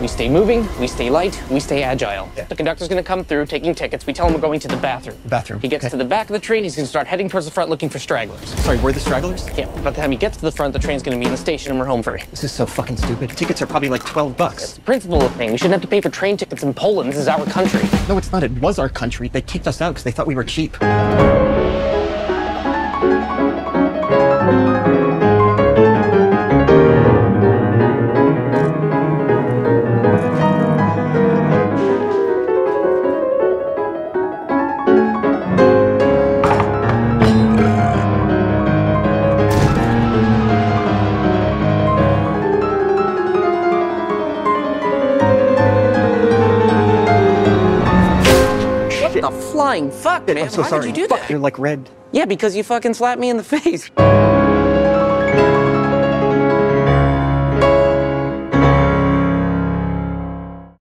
We stay moving, we stay light, we stay agile. Yeah. The conductor's gonna come through taking tickets. We tell him we're going to the bathroom. He gets to the back of the train, he's gonna start heading towards the front looking for stragglers. Sorry, we're the stragglers? Yeah, by the time he gets to the front, the train's gonna be in the station and we're home free. This is so fucking stupid. Tickets are probably like 12 bucks. That's the principle of the thing. We shouldn't have to pay for train tickets in Poland. This is our country. No, it's not. It was our country. They kicked us out because they thought we were cheap. Flying fuck, man. I'm so sorry. Why did you do that? Fuck, you're like red. Yeah, because you fucking slapped me in the face.